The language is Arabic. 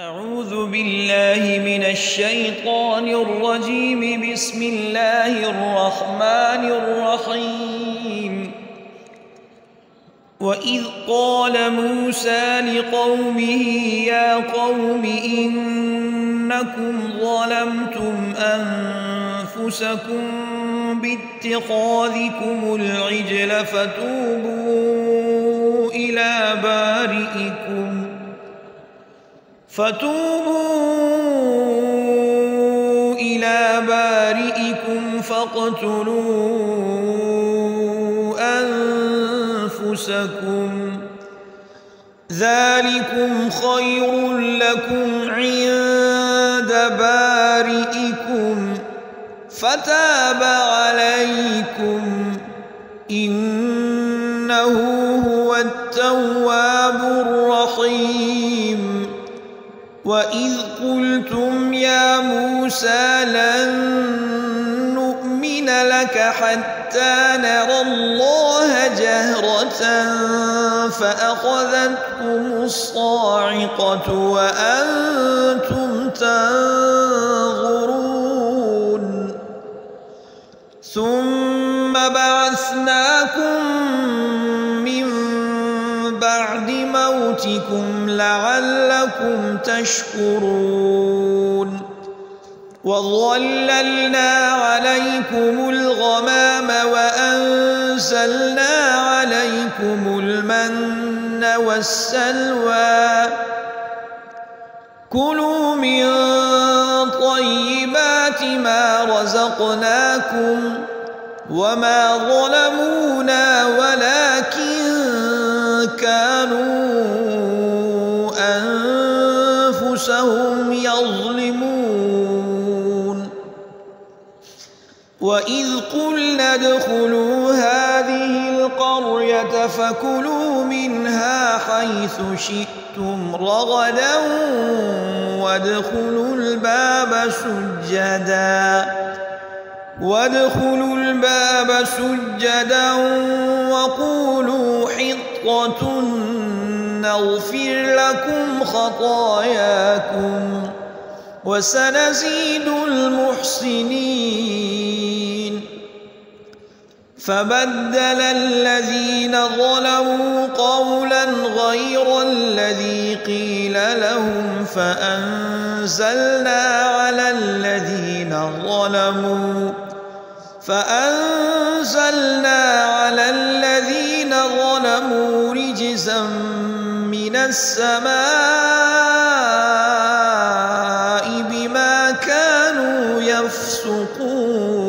أعوذ بالله من الشيطان الرجيم. بسم الله الرحمن الرحيم. وإذ قال موسى لقومه يا قوم إنكم ظلمتم أنفسكم باتخاذكم العجل فتوبوا إلى بارئكم فاقتلوا أنفسكم ذلكم خير لكم عند بارئكم فتاب عليكم إنه هو التواب الرحيم. وإذ قلتم يا موسى لن نؤمن لك حتى نرى الله جهرة فأخذتكم الصاعقة وأنتم تنظرون. ثم بعثناكم بعد موتكم لعلكم تشكرون. وظللنا عليكم الغمام وأنزلنا عليكم المن والسلوى كلوا من طيبات ما رزقناكم وما ظلمونا ولكن كانوا أنفسهم يظلمون. وإذ قلنا ادخلوا هذه القرية فكلوا منها حيث شئتم رغدا وادخلوا الباب سجدا وقولوا حطة نغفر لكم خطاياكم وسنزيد المحسنين. فبدل الذين ظلموا قولا غير الذي قيل لهم فأنزلنا على الذين ظلموا رجزا من السماء بما كانوا يفسقون.